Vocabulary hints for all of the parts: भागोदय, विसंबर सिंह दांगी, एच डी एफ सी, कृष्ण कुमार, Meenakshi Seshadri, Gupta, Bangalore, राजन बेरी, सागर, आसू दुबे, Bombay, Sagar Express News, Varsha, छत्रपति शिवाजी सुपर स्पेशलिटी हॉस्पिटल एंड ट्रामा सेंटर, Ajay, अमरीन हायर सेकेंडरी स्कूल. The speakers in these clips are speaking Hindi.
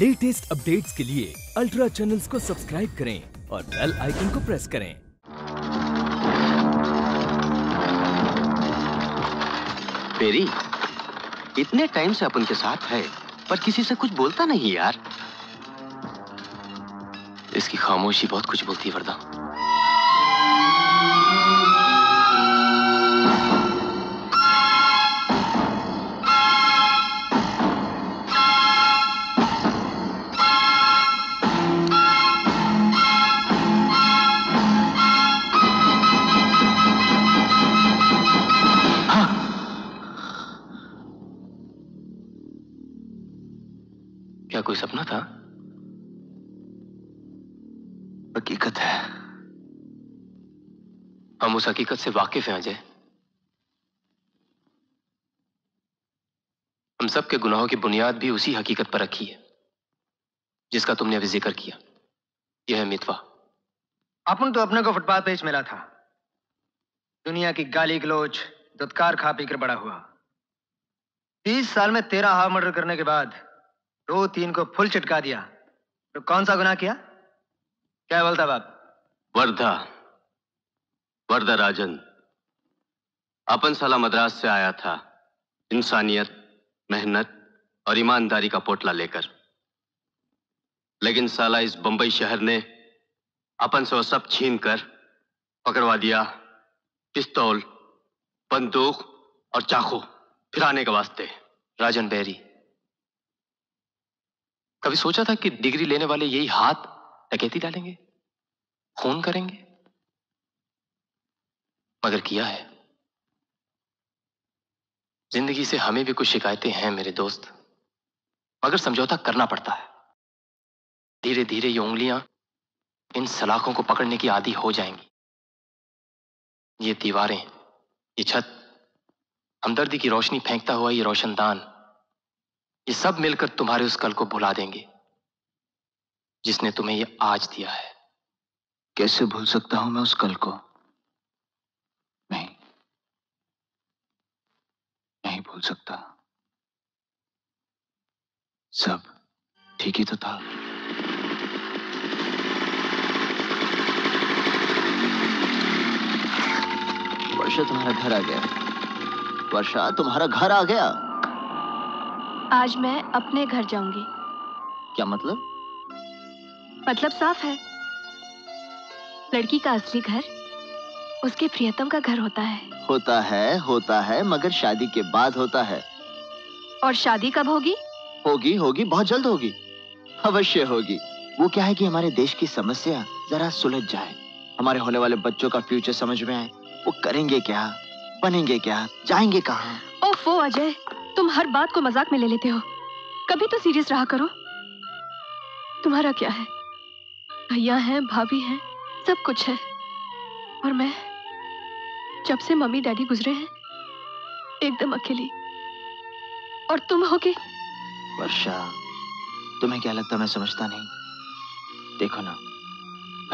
लेटेस्ट अपडेट्स के लिए अल्ट्रा चैनल्स को सब्सक्राइब करें और बेल आइकन को प्रेस करें। पेरी, इतने टाइम से अपन के साथ है पर किसी से कुछ बोलता नहीं यार। इसकी खामोशी बहुत कुछ बोलती है वरदा। क्या कोई सपना था? हकीकत है। हम उस हकीकत से वाकिफ हैं अजय। हम सब के गुनाहों की बुनियाद भी उसी हकीकत पर रखी है जिसका तुमने अभी जिक्र किया। यह है मितवा। अपन तो अपने को फुटपाथ पे मिला था। दुनिया की गाली गलोच दुत्कार खा पी कर बड़ा हुआ। 30 साल में 13 हाफ मर्डर करने के बाद 2-3 को फुल चिटका दिया तो कौन सा गुनाह किया? क्या बोलता बाप? वर्धा राजन, अपन साला मद्रास से आया था इंसानियत, मेहनत और ईमानदारी का पोटला लेकर, लेकिन साला इस बंबई शहर ने अपन से वो सब छीन कर पकड़वा दिया। पिस्तौल, बंदूक और चाकू फिराने के वास्ते। राजन बेरी, कभी सोचा था कि डिग्री लेने वाले यही हाथ डकैती डालेंगे, खून करेंगे? मगर किया है। जिंदगी से हमें भी कुछ शिकायतें हैं मेरे दोस्त, मगर समझौता करना पड़ता है। धीरे धीरे ये उंगलियां इन सलाखों को पकड़ने की आदी हो जाएंगी। ये दीवारें, ये छत, हमदर्दी की रोशनी फेंकता हुआ ये रोशनदान, ये सब मिलकर तुम्हारे उस कल को भुला देंगे जिसने तुम्हें ये आज दिया है। कैसे भूल सकता हूं मैं उस कल को? नहीं भूल सकता। सब ठीक ही तो था। वर्षा, तुम्हारा घर आ गया। वर्षा, तुम्हारा घर आ गया। आज मैं अपने घर जाऊंगी। क्या मतलब? मतलब साफ है, लड़की का असली घर उसके प्रियतम का घर होता है। होता है मगर शादी के बाद होता है। और शादी कब होगी? होगी, बहुत जल्द होगी, अवश्य होगी। वो क्या है कि हमारे देश की समस्या जरा सुलझ जाए, हमारे होने वाले बच्चों का फ्यूचर समझ में आए। वो करेंगे क्या, बनेंगे क्या, जाएंगे कहाँ? ओफो अजय, तुम हर बात को मजाक में ले लेते हो, कभी तो सीरियस रहा करो। तुम्हारा क्या है? भैया है, भाभी है, सब कुछ है। और मैं जब से मम्मी डैडी गुजरे हैं एकदम अकेली, और तुम होगे। वर्षा, तुम्हें क्या लगता मैं समझता नहीं? देखो ना,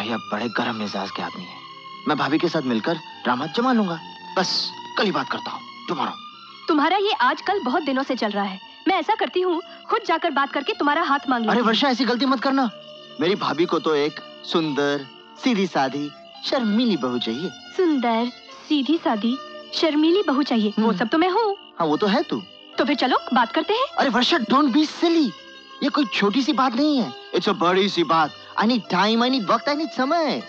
भैया बड़े गर्म मिजाज के आदमी है। मैं भाभी के साथ मिलकर ड्रामा जमा लूंगा। बस कल ही बात करता हूँ, टुमारो। तुम्हारा ये आजकल बहुत दिनों से चल रहा है। मैं ऐसा करती हूँ, खुद जाकर बात करके तुम्हारा हाथ मांग लूंगी। अरे वर्षा, ऐसी गलती मत करना। मेरी भाभी को तो एक सुंदर, सीधी सादी, शर्मीली बहू चाहिए। सुंदर, सीधी सादी, शर्मीली बहू चाहिए, वो सब तो मैं हूँ। हाँ, वो तो है तू। तो फिर चलो बात करते हैं। अरे वर्षा, डोंट बी सिली। ये कोई छोटी सी बात नहीं है, इट्स अ बड़ी सी बात। I need time, I need वक्त, आई नीड समय।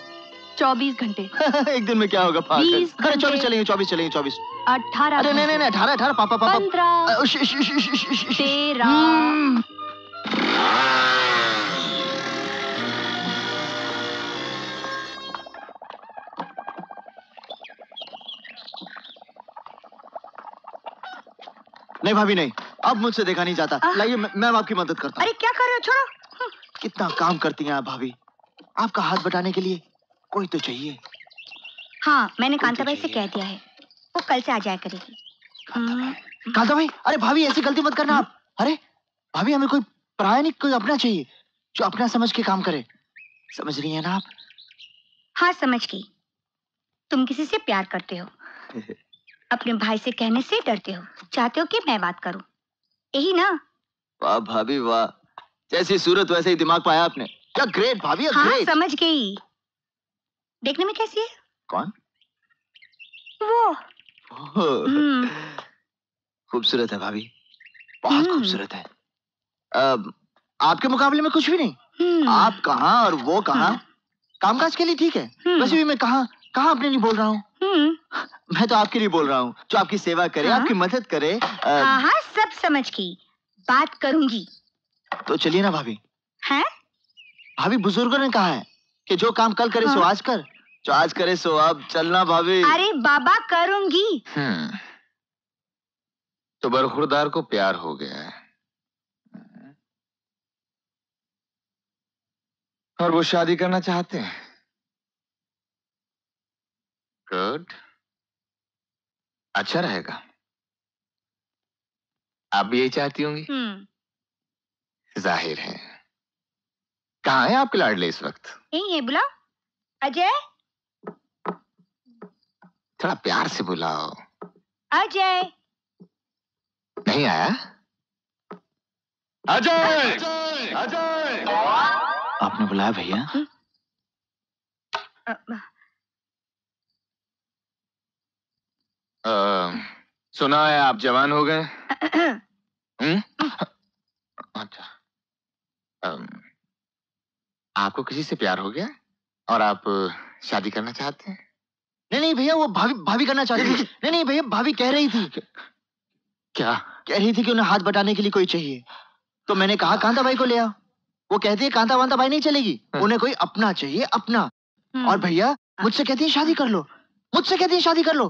24 घंटे। एक दिन में क्या होगा? 24 चलेंगे। 18। अरे नहीं, 18। पापा। 15। 13। नहीं भाभी, नहीं, अब मुझसे देखा नहीं जाता। लाइए, मैं आपकी मदद करता हूँ। अरे क्या कर रहे हो, छोड़ो। कितना काम करती हैं आप भाभी। आपका हाथ बटाने के लिए कोई तो चाहिए। हाँ, मैंने कांताबाई से कह दिया है, वो कल से आ जाया करेगी। कांताबाई? अरे भाभी, ऐसी गलती मत करना आप। अरे भाभी, हमें कोई पराया नहीं, कोई अपना चाहिए जो अपना समझ के काम करे। समझ रही है ना आप? हाँ, समझ गई। तुम किसी से प्यार करते हो, अपने भाई से कहने से डरते हो, चाहते हो कि मैं बात करूं, यही ना? वाह भाभी वाह, जैसी सूरत वैसे ही दिमाग पाया आपने। क्या ग्रेट भाभी, ग्रेट। समझ गई। देखने में कैसी है? कौन? वो। खूबसूरत है भाभी, बहुत खूबसूरत है। आपके मुकाबले में कुछ भी नहीं। आप कहाँ और वो कहाँ, कामकाज के लिए ठीक है। वैसे भी मैं कहाँ अपने लिए बोल रहा हूँ, मैं तो आपके लिए बोल रहा हूँ, जो आपकी सेवा करे, आपकी मदद करे। हाँ, सब समझ की बात करूंगी। तो चलिए ना भाभी। हैं? भाभी बुजुर्गों ने कहा है कि जो काम कल करे सो आज कर, जो आज करे सो अब। चलना भाभी। अरे बाबा, करूंगी। तो बरखुरदार को प्यार हो गया है और वो शादी करना चाहते हैं। गुड, अच्छा रहेगा। आप भी यही चाहती होंगी? जाहिर है। कहाँ है आपके लाडले इस वक्त? यहीं है, बुलाओ। अजय, थोड़ा प्यार से बुलाओ। अजय नहीं आया? अजय, अजय आपने बुलाया भैया? सुना है आप जवान हो गए। अच्छा, आपको किसी से प्यार हो गया और आप शादी करना चाहते हैं? नहीं नहीं भैया, वो भाभी करना चाहती थी। नहीं नहीं भैया, भाभी कह रही थी। क्या कह रही थी? कि उन्हें हाथ बटाने के लिए कोई चाहिए। तो मैंने कहा कांता भाई को ले आओ। वो कहती है कांता वांता भाई नहीं चलेगी, उन्हें कोई अपना चाहिए, अपना। और भैया मुझसे कहती है शादी कर लो, मुझसे कहती है शादी कर लो।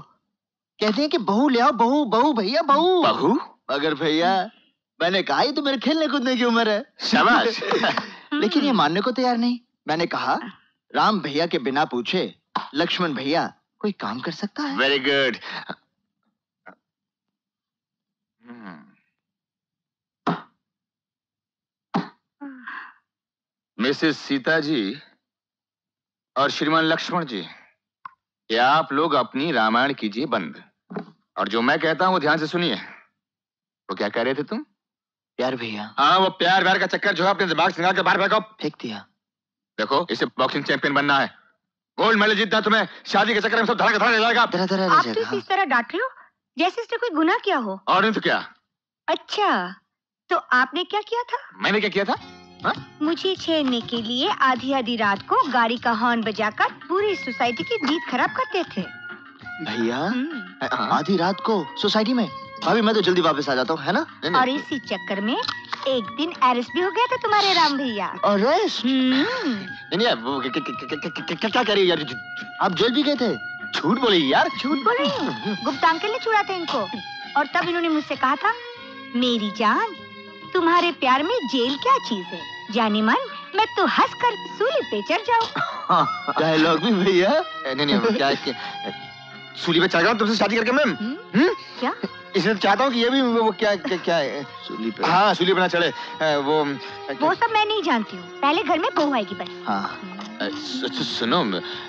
कहते हैं कि बहू ले आओ, बहू बहू भैया, बहू बहू। मगर भैया मैंने कहा ये तो मेरे खेलने कूदने की उम्र है। शाबाश। लेकिन ये मानने को तैयार नहीं। मैंने कहा राम भैया के बिना पूछे लक्ष्मण भैया कोई काम कर सकता है? Very good. Mrs Sita ji और श्रीमान लक्ष्मण जी, या आप लोग अपनी रामायण कीजिए बंद और जो मैं कहता हूँ वो ध्यान से सुनिए। वो क्या कह रहे थे तुम? प्यार भैया। हाँ, वो प्यार व्यार का चक्कर जो है अपने दिमाग से निकाल के बाहर फेंको। फेंक दिया। देखो, इसे बॉक्सिंग चैंपियन बनना है, गोल्ड मेडल जीतना। तुम्हें शादी के चक्कर में सब धड़ा का धड़ा ले जाएगा। आप तो इस तरह डांट रहे हो जैसे इसने कोई गुनाह किया हो। और नहीं तो क्या। अच्छा, तो आपने क्या किया था? मैंने क्या किया था? हा? मुझे छेड़ने के लिए आधी आधी रात को गाड़ी का हॉर्न बजाकर पूरी सोसाइटी की नींद खराब करते थे भैया। आधी रात को सोसाइटी में? भाभी मैं तो जल्दी वापस आ जाता हूँ, है ना? और इसी चक्कर में एक दिन अरेस्ट भी हो गया था तुम्हारे राम भैया। अरेस्ट? क्या कह रही यार, आप जेल भी गए थे? झूठ बोली यार। झूठ बोली? गुप्ता अंकल ने छुड़ा था इनको और तब इन्होंने मुझसे कहा था मेरी जान तुम्हारे प्यार में जेल क्या चीज है, जाने मन मैं तो हंस कर सूली पे चढ़ जाऊं। डायलॉग भी भैया। नहीं नहीं, क्या सूली पे चढ़ जाऊं तुमसे शादी करके मैम? क्या? इसलिए चाहता हूँ कि ये भी वो क्या है सूली पे। हाँ, सूली पे ना चढ़े। वो सब मैं नहीं जानती हूँ, पहले घर में बहू आएगी बस। हाँ सुनो,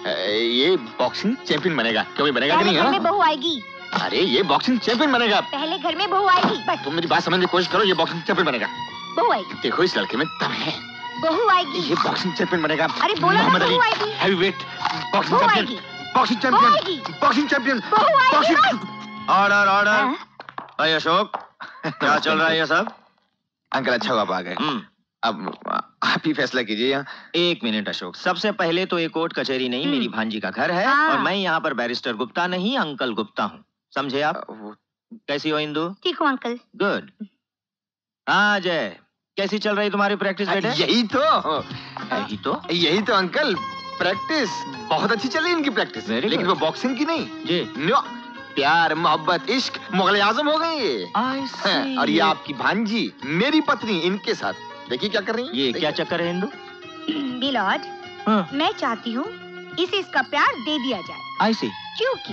ये बॉक्सिंग चैंपियन बनेगा। क्यों बनेगा? घर में बहू आएगी। अरे ये बॉक्सिंग चैंपियन बनेगा। पहले घर में बहू आएगी बस। तुम मेरी बात समझने की कोशिश करो, ये बॉक्सिंग चैंपियन बनेगा। बहू आएगी। देखो इस लड़के में दम है। बहू आएगी। ये बॉक्सिंग चैंपियन बनेगा। अरे बोला ना बहू आएगी। Heavyweight boxing champion, boxing champion, boxing champion, बहू आएगी। Order order. भाई अशोक, क्या चल रहा है ये सब? अंकल अच्छा हुआ आप आ गए। अब आप ही फैसला कीजिए। एक मिनट अशोक, सबसे पहले तो ये कोर्ट कचहरी नहीं मेरी भांजी का घर है और मैं यहाँ पर बैरिस्टर गुप्ता नहीं अंकल गुप्ता हूँ, समझे आप? कैसी हो इंदु? ठीक हूँ अंकल। गुड। हाँ जय, कैसी चल रही तुम्हारी प्रैक्टिस बेटे? यही तो अंकल, प्रैक्टिस बहुत अच्छी चल रही इनकी प्रैक्टिस। लेकिन वो बॉक्सिंग की नहीं जी, नो, प्यार मोहब्बत इश्क मुगल आजम हो गई। और ये आपकी भांजी मेरी पत्नी, इनके साथ देखिए क्या कर रही है। ये क्या चक्कर है इंदु? बिलॉज मैं चाहती हूँ इसे इसका प्यार दे दिया जाए। ऐसे? क्योंकि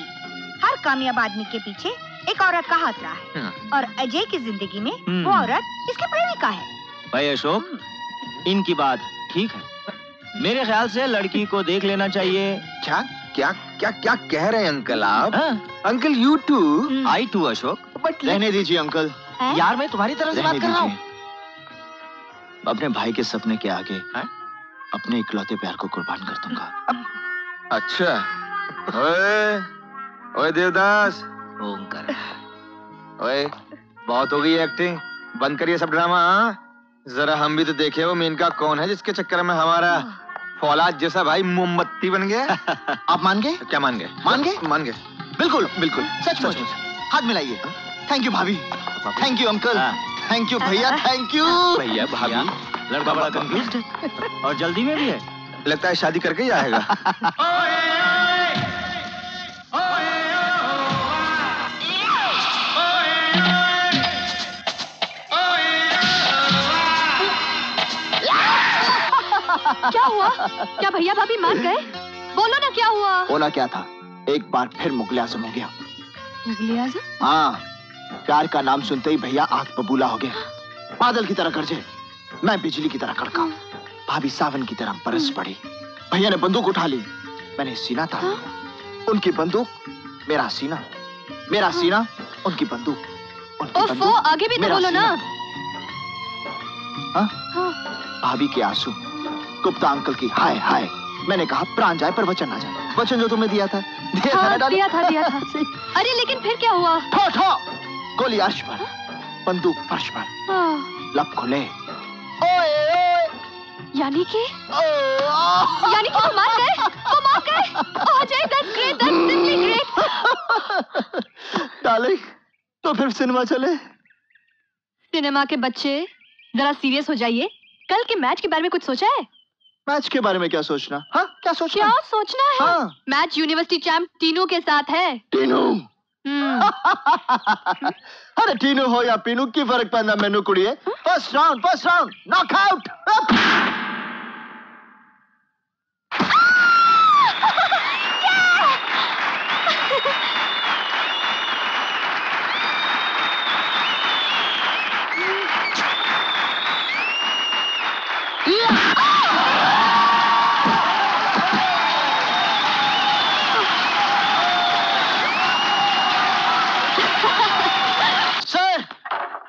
हर कामयाब आदमी के पीछे एक औरत का हाथ रहा है और अजय की जिंदगी में वो औरत इसके प्रेमिका है। भाई अशोक, इनकी बात ठीक है। मेरे ख्याल से लड़की को देख लेना चाहिए। क्या क्या क्या क्या कह रहे हैं अंकल आप? Uncle you too? I too Ashok. But रहने दीजिए अंकल, यार मैं तुम्हारी तरफ से बात कर रहा हूँ। अपने भाई के सपने के आगे अपने इकलौते प्यार को कुर्बान कर दूंगा। अच्छा, ओए, ओए देवदास, ओंकार, ओए, बहुत हो गई एक्टिंग, बंद करिए सब ड्रामा। जरा हम भी तो देखे वो मीनका कौन है जिसके चक्कर में हमारा फौलाद जैसा भाई मोमबत्ती बन गया। आप मान गए? क्या मान गए? मान गए? मान गए। बिल्कुल बिल्कुल, सच सच। हाथ मिलाइए। थैंक यू भाभी, थैंक यू अंकल, थैंक यू भैया, थैंक यू भैया। भाभी लड़का बड़ा कंफ्यूज्ड है और जल्दी में भी है, लगता है शादी करके ही आएगा। क्या हुआ? क्या भैया भाभी मान गए? बोलो ना क्या हुआ। बोला क्या था, एक बार फिर मुगल आजम हो गया। मुगल आजम? हाँ, प्यार का नाम सुनते ही भैया आग बबूला हो गया। बादल की तरह गरजे, मैं बिजली की तरह कड़का, भाभी सावन की तरह बरस पड़ी। भैया ने बंदूक उठा ली, मैंने सीना था, उनकी बंदूक मेरा सीना, मेरा सीना उनकी बंदूक, उनकी बंदूक आगे भी तो बोलो ना। भाभी के आंसू, गुप्ता अंकल की हाय हाय, मैंने कहा प्राण जाए पर वचन ना जाए। वचन जो तुमने दिया था, दिया था। अरे लेकिन फिर क्या हुआ? ठो गोली अर्श पर, बंदूक फर्श पर, लब खुले। यानी कि वो मार गए, वो मार गए। Ajay that's great, that's great. Darling, तो फिर सिनेमा चले? सिनेमा के बच्चे जरा सीरियस हो जाइए। कल के मैच के बारे में कुछ सोचा है? मैच के बारे में क्या सोचना? हाँ, क्या सोचना है? हाँ? मैच यूनिवर्सिटी चैंप टीनू के साथ है। टीनू? अरे टीनू हो या पीनू, की फर्क पैंदा मैनू कुड़िए। First round knockout.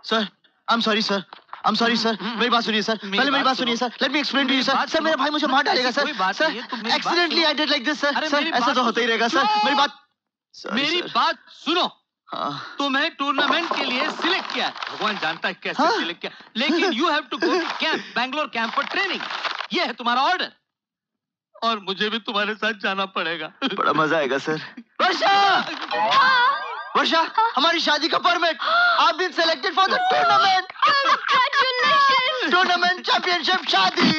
Sir, I'm sorry sir, I'm sorry sir, मेरी बात सुनिए सर, पहले मेरी बात सुनिए sir, let me explain to you sir, sir मेरा भाई मुझे मार डालेगा sir, sir accidentally I did like this sir, sir ऐसा तो होता ही रहेगा सर, मेरी बात सुनो। तुम्हें टूर्नामेंट के लिए सिलेक्ट किया, भगवान जानता है कैसे सिलेक्ट किया, लेकिन you have to go to camp, Bangalore camp for training, ये है तुम्हारा ऑर्डर, और मुझे भी तुम्हारे साथ जाना पड़ेगा। बड़ा मजा आएगा सर। वर्षा, हमारी शादी का परमिट, आप भी selected for the tournament. Congratulations. Tournament championship शादी।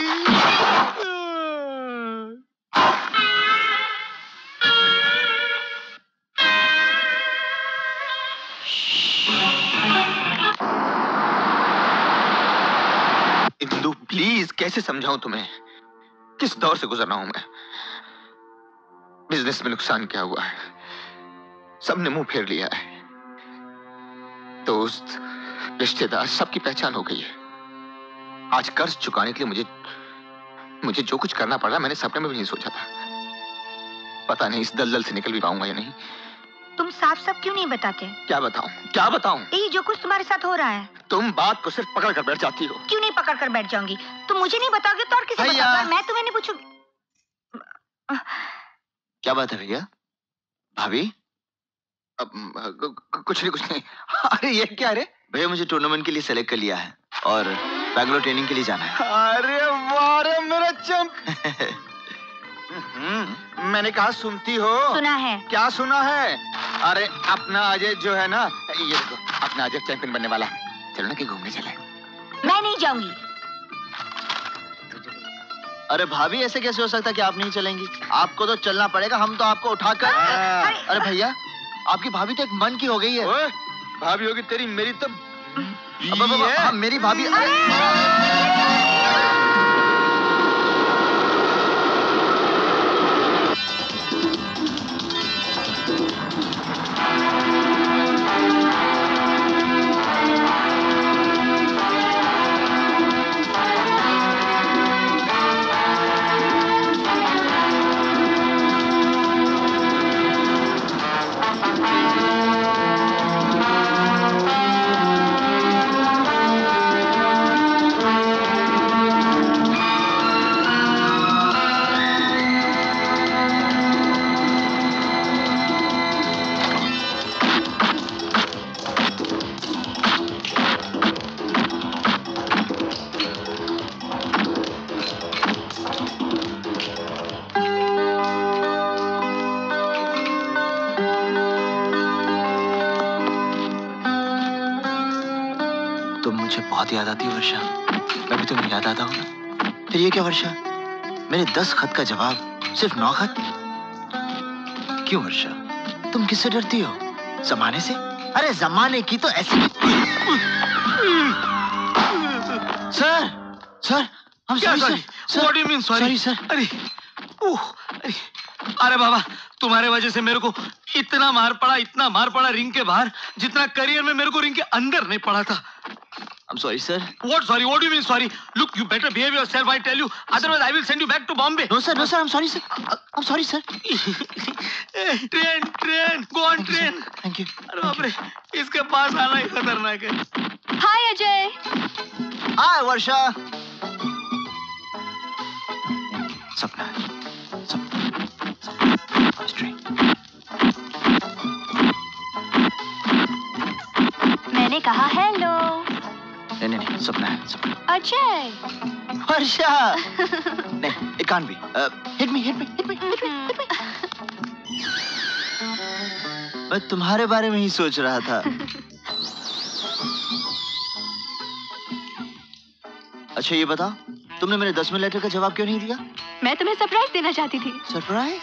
इंदु प्लीज, कैसे समझाऊं तुम्हें किस दौर से गुजर रहा हूं मैं। बिजनेस में नुकसान क्या हुआ है, सबने मुंह फेर लिया है, दोस्त रिश्तेदार सबकी पहचान हो गई है। आज कर्ज चुकाने के लिए मुझे जो कुछ करना पड़ रहा मैंने सपने में भी नहीं सोचा था। पता नहीं इस दलदल से निकल भी पाऊंगा या नहीं। तुम साफ साफ क्यों नहीं बताते? क्या बताऊं? यही जो कुछ तुम्हारे साथ हो रहा है। तुम बात को सिर्फ पकड़ कर बैठ जाती हो। क्यों नहीं पकड़ कर बैठ जाऊंगी? तुम मुझे नहीं बताओगे तो और किसे बताऊंगी? मैं तुम्हें नहीं पूछूंगी। क्या बात है भैया भाभी? अब कुछ नहीं। अरे ये क्या रे? भैया मुझे टूर्नामेंट के लिए सेलेक्ट कर लिया है और बैंगलोर ट्रेनिंग के लिए जाना है। अरे वाह रे मेरा चंप। मैंने कहा सुनती हो? सुना है। क्या सुना है? अरे अपना अजय जो है ना, ये देखो अपना अजय चैंपियन बनने वाला है, चलो ना कि घूमने चले। मैं नहीं जाऊंगी। अरे भाभी ऐसे कैसे हो सकता कि आप नहीं चलेंगी? आपको तो चलना पड़ेगा, हम तो आपको उठाकर। अरे भैया आपकी भाभी तो एक मन की हो गई है। ओए, भाभी होगी तेरी, मेरी तो अब मेरी भाभी। बहुत याद आती है वर्षा। अभी तुम्हें याद आता हो ना? फिर ये क्या वर्षा, मैंने 10 खत का जवाब सिर्फ 9 खत? क्यों वर्षा, तुम किससे डरती हो? जमाने से? अरे जमाने की तो ऐसी। सर, सर हम sorry sir. What do you mean sorry sir? अरे बाबा, तुम्हारे वजह से मेरे को इतना मार पड़ा रिंग के बाहर, जितना करियर में मेरे को रिंग के अंदर नहीं पड़ा था। I'm sorry sir. What sorry? What do you mean sorry? Look, you better behave yourself. I tell you, otherwise I will send you back to Bombay. No sir, no sir. I'm sorry sir. I'm sorry sir. Train. Go on train. Thank you. अरे बापरे, इसके पास आना ही खतरनाक है. Hi Ajay. Hi Varsha. Sapna. First train. मैंने कहा hello. नहीं, सपना है सपना। अजय, वर्षा। नहीं, it can't be. Hit me. मैं तुम्हारे बारे में ही सोच रहा था। अच्छा ये बता, तुमने मेरे 10 मिनट का जवाब क्यों नहीं दिया? मैं तुम्हें सरप्राइज देना चाहती थी। सरप्राइज?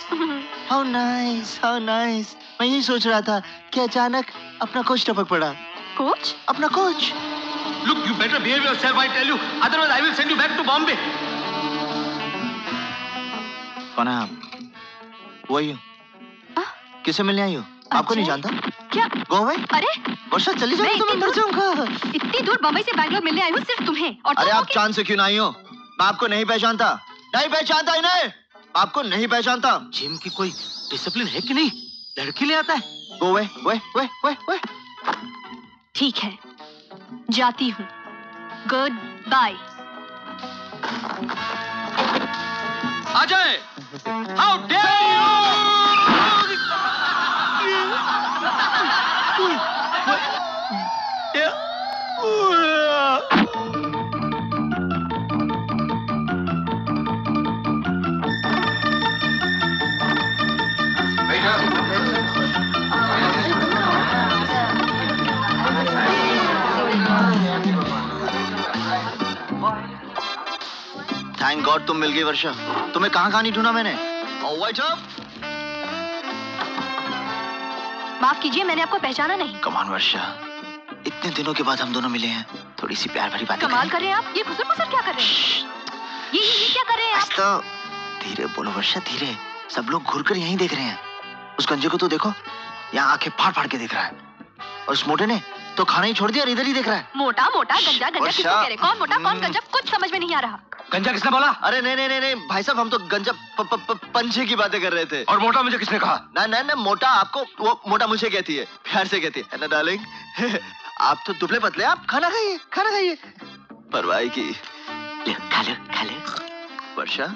How nice. मैं यही सोच रहा था कि अचानक अपना कोच टपक पड़ा। कोच? अपना coach. Look, you better behave yourself. I tell you, otherwise I will send you back to Bombay. कौन है आप? Who are you? किसे मिलने आई हो? आपको नहीं जानता? क्या? Go away. अरे वर्षा चली जाओ, तो मैं मर जाऊँगा। इतनी दूर बम्बई से बैंगलोर मिलने आई हूँ सिर्फ तुम्हें। और अरे आप चांद से क्यों नहीं हो? मैं आपको नहीं पहचानता। जिम की कोई डिसिप्लिन है कि नहीं? लड़की ले आता है। Go away. Go away. ठीक है, जाती हूँ। Goodbye. Ajay, how dare you! Thank God तुम मिल गई वर्षा। तुम्हें कहाँ नहीं ढूंढा मैंने। माफ कीजिए, मैंने आपको पहचाना नहीं। कमाल वर्षा, इतने दिनों के बाद हम दोनों मिले हैं, थोड़ी सी प्यार भरी बातें। कमाल कर रहे हैं आप, ये खुसर-मुसर क्या कर रहे हैं? ये क्या कर रहे हैं आप? तो धीरे बोलो वर्षा, धीरे। सब लोग घूरकर यहीं देख रहे हैं। उस गंजे को तो देखो, यहाँ आंखें फाड़ फाड़ के देख रहा है, और उस मोटे ने तो खाना ही छोड़ दिया, इधर ही देख रहा है। मोटा गंजा किसको कह रहे? कौन मोटा कौन गंजा, कुछ समझ में नहीं आ रहा। गंजा किसने बोला? अरे नहीं भाई साहब, हम तो गंजा पंछी की बातें कर रहे थे। और मोटा मुझे किसने कहा? ना मोटा आपको, वो मोटा मुझे कहती है, प्यार से कहती है ना डार्लिंग। आप तो दुबले पतले, आप खाना खाइए। परवाह की, खा लो। वर्षा,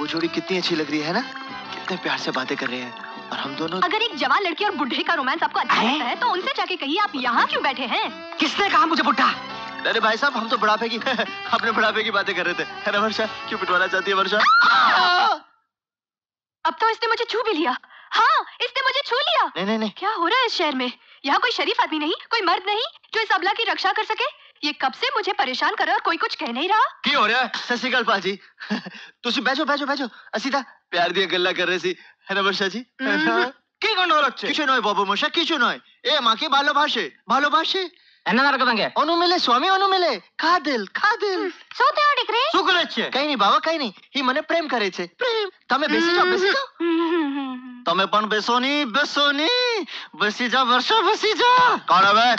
वो जोड़ी कितनी अच्छी लग रही है ना, कितने प्यार से बातें कर रहे हैं। और हम दोनों, अगर एक जवान लड़की और बुढ़े का रोमांस आपको अच्छा लगता है, तो उनसे जाके कहिए आप यहाँ क्यों बैठे हैं। किसने कहा मुझे बुढ़ा? अरे भाई साहब, हम तो बुढ़ापे की अपने बुढ़ापे की बातें कर रहे थे, है ना वर्षा? क्यों पिटवाना चाहती है वर्षा? अब तो इसने मुझे छू भी लिया। हाँ, इसने मुझे छू लिया। नहीं, क्या हो रहा है इस शहर में? यहाँ कोई शरीफ आदमी नहीं, कोई मर्द नहीं जो इस अबला की रक्षा कर सके। ये कब से मुझे परेशान कर रहा है और कोई कुछ कह नहीं रहा। क्या हो रहा है? सत श्री अकाल पाजी, तुम बैठो। सीता प्यार दिया गल्ला कर रहे सी, है ना वर्षा जी? की गंड हो रच्छे किछु नय बाबू मोशा, किछु नय। ए माके ভালোবাসে এনানারকে ভাঙে অনুমিলে স্বামী অনুমিলে খা দিল সোতে আডিক রে সুকলেছে કઈ નહીં બાવા, કઈ નહીં। હી મને પ્રેમ કરે છે, પ્રેમ। તમે બેસી જાઓ તમે પણ બેસોની બસી જા વર્ષો, બસી જા। કોણ હવે?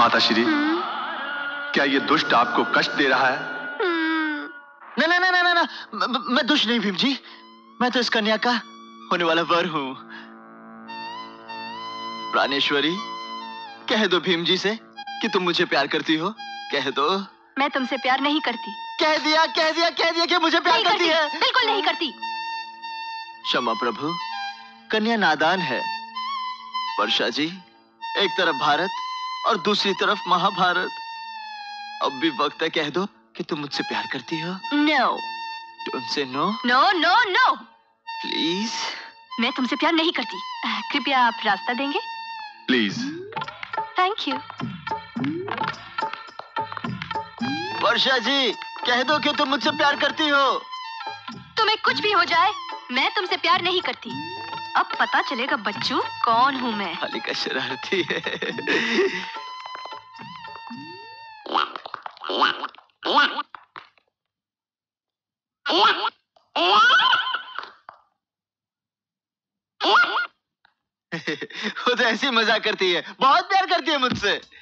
माता श्री, क्या ये दुष्ट आपको कष्ट दे रहा है? ना, मैं दुष्ट नहीं भीम जी, मैं तो इस कन्या का होने वाला वर हूँ। प्राणेश्वरी, कह दो भीम जी से कि तुम मुझे प्यार करती हो, कह दो। मैं तुमसे प्यार नहीं करती। कह दिया कि मुझे प्यार करती है। बिल्कुल नहीं करती। क्षमा प्रभु, कन्या नादान है। वर्षा जी, एक तरफ भारत और दूसरी तरफ महाभारत। अब भी वक्त है, कह दो कि तुम मुझसे प्यार करती हो? No. तुमसे no? No, no, no. Please. मैं तुमसे प्यार नहीं करती. कृपया आप रास्ता देंगे? Please. Thank you. वर्षा जी, कह दो कि तुम मुझसे प्यार करती हो. तुम्हें कुछ भी हो जाए, मैं तुमसे प्यार नहीं करती. अब पता चलेगा बच्चू कौन हूँ मैं. हाली का शरारती है. वो तो ऐसी मजाक करती है, बहुत प्यार करती है मुझसे.